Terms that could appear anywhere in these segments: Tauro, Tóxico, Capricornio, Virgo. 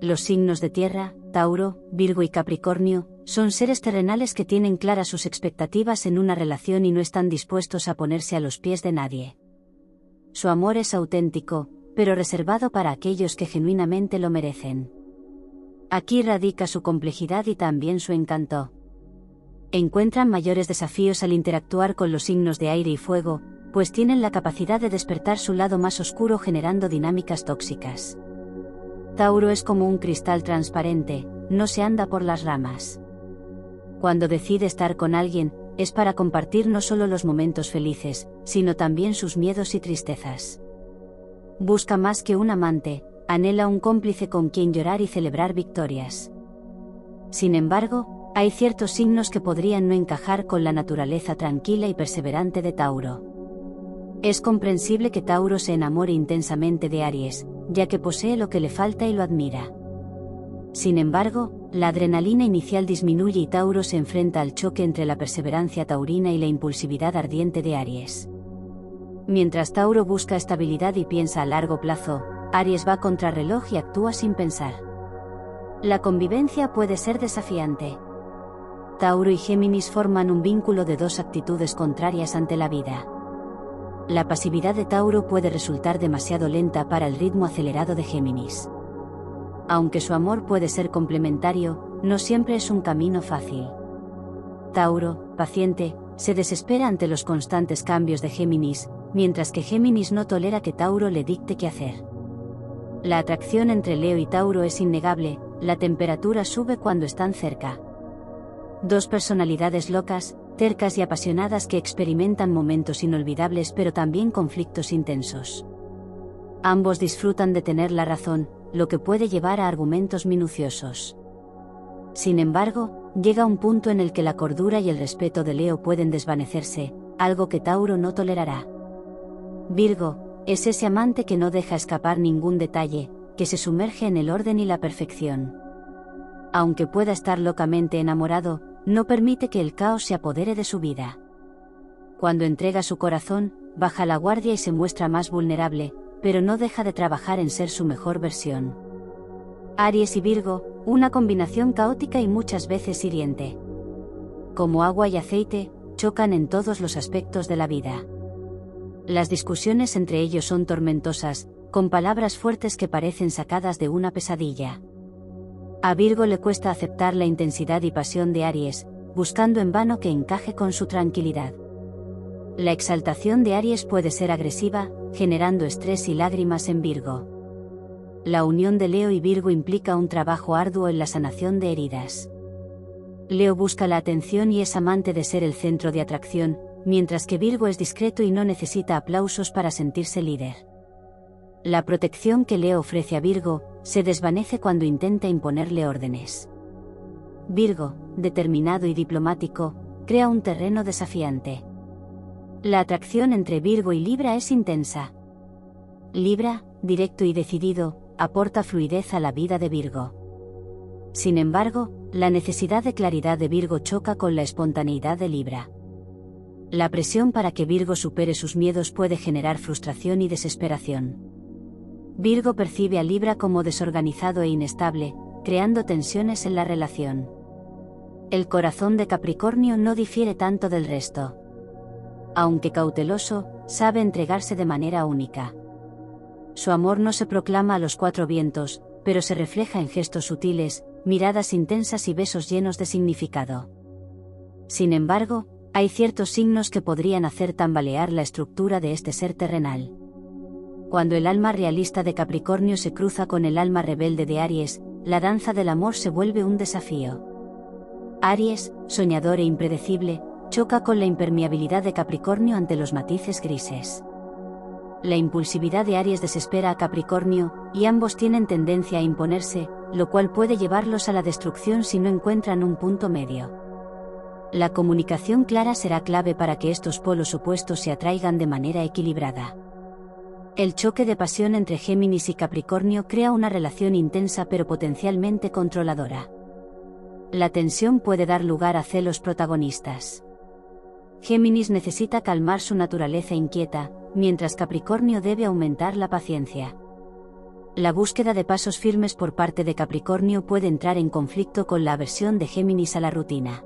Los signos de tierra, Tauro, Virgo y Capricornio, son seres terrenales que tienen claras sus expectativas en una relación y no están dispuestos a ponerse a los pies de nadie. Su amor es auténtico, pero reservado para aquellos que genuinamente lo merecen. Aquí radica su complejidad y también su encanto. Encuentran mayores desafíos al interactuar con los signos de aire y fuego, pues tienen la capacidad de despertar su lado más oscuro generando dinámicas tóxicas. Tauro es como un cristal transparente, no se anda por las ramas. Cuando decide estar con alguien, es para compartir no solo los momentos felices, sino también sus miedos y tristezas. Busca más que un amante, anhela un cómplice con quien llorar y celebrar victorias. Sin embargo, hay ciertos signos que podrían no encajar con la naturaleza tranquila y perseverante de Tauro. Es comprensible que Tauro se enamore intensamente de Aries, ya que posee lo que le falta y lo admira. Sin embargo, la adrenalina inicial disminuye y Tauro se enfrenta al choque entre la perseverancia taurina y la impulsividad ardiente de Aries. Mientras Tauro busca estabilidad y piensa a largo plazo, Aries va contrarreloj y actúa sin pensar. La convivencia puede ser desafiante. Tauro y Géminis forman un vínculo de dos actitudes contrarias ante la vida. La pasividad de Tauro puede resultar demasiado lenta para el ritmo acelerado de Géminis. Aunque su amor puede ser complementario, no siempre es un camino fácil. Tauro, paciente, se desespera ante los constantes cambios de Géminis, mientras que Géminis no tolera que Tauro le dicte qué hacer. La atracción entre Leo y Tauro es innegable, la temperatura sube cuando están cerca. Dos personalidades locas, tercas y apasionadas que experimentan momentos inolvidables pero también conflictos intensos. Ambos disfrutan de tener la razón, lo que puede llevar a argumentos minuciosos. Sin embargo, llega un punto en el que la cordura y el respeto de Leo pueden desvanecerse, algo que Tauro no tolerará. Virgo, es ese amante que no deja escapar ningún detalle, que se sumerge en el orden y la perfección. Aunque pueda estar locamente enamorado, no permite que el caos se apodere de su vida. Cuando entrega su corazón, baja la guardia y se muestra más vulnerable, pero no deja de trabajar en ser su mejor versión. Aries y Virgo, una combinación caótica y muchas veces hiriente. Como agua y aceite, chocan en todos los aspectos de la vida. Las discusiones entre ellos son tormentosas, con palabras fuertes que parecen sacadas de una pesadilla. A Virgo le cuesta aceptar la intensidad y pasión de Aries, buscando en vano que encaje con su tranquilidad. La exaltación de Aries puede ser agresiva, generando estrés y lágrimas en Virgo. La unión de Leo y Virgo implica un trabajo arduo en la sanación de heridas. Leo busca la atención y es amante de ser el centro de atracción, mientras que Virgo es discreto y no necesita aplausos para sentirse líder. La protección que Leo ofrece a Virgo se desvanece cuando intenta imponerle órdenes. Virgo, determinado y diplomático, crea un terreno desafiante. La atracción entre Virgo y Libra es intensa. Libra, directo y decidido, aporta fluidez a la vida de Virgo. Sin embargo, la necesidad de claridad de Virgo choca con la espontaneidad de Libra. La presión para que Virgo supere sus miedos puede generar frustración y desesperación. Virgo percibe a Libra como desorganizado e inestable, creando tensiones en la relación. El corazón de Capricornio no difiere tanto del resto. Aunque cauteloso, sabe entregarse de manera única. Su amor no se proclama a los cuatro vientos, pero se refleja en gestos sutiles, miradas intensas y besos llenos de significado. Sin embargo, hay ciertos signos que podrían hacer tambalear la estructura de este ser terrenal. Cuando el alma realista de Capricornio se cruza con el alma rebelde de Aries, la danza del amor se vuelve un desafío. Aries, soñador e impredecible, choca con la impermeabilidad de Capricornio ante los matices grises. La impulsividad de Aries desespera a Capricornio, y ambos tienen tendencia a imponerse, lo cual puede llevarlos a la destrucción si no encuentran un punto medio. La comunicación clara será clave para que estos polos opuestos se atraigan de manera equilibrada. El choque de pasión entre Géminis y Capricornio crea una relación intensa pero potencialmente controladora. La tensión puede dar lugar a celos protagonistas. Géminis necesita calmar su naturaleza inquieta, mientras Capricornio debe aumentar la paciencia. la búsqueda de pasos firmes por parte de Capricornio puede entrar en conflicto con la aversión de Géminis a la rutina.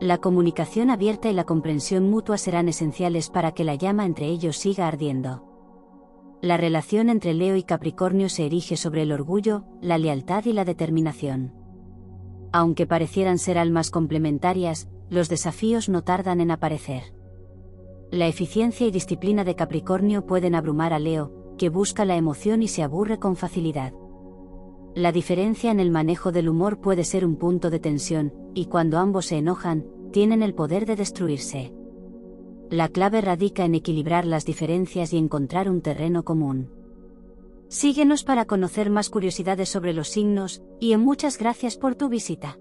La comunicación abierta y la comprensión mutua serán esenciales para que la llama entre ellos siga ardiendo. La relación entre Leo y Capricornio se erige sobre el orgullo, la lealtad y la determinación. Aunque parecieran ser almas complementarias, los desafíos no tardan en aparecer. La eficiencia y disciplina de Capricornio pueden abrumar a Leo, que busca la emoción y se aburre con facilidad. La diferencia en el manejo del humor puede ser un punto de tensión, y cuando ambos se enojan, tienen el poder de destruirse. La clave radica en equilibrar las diferencias y encontrar un terreno común. Síguenos para conocer más curiosidades sobre los signos, y muchas gracias por tu visita.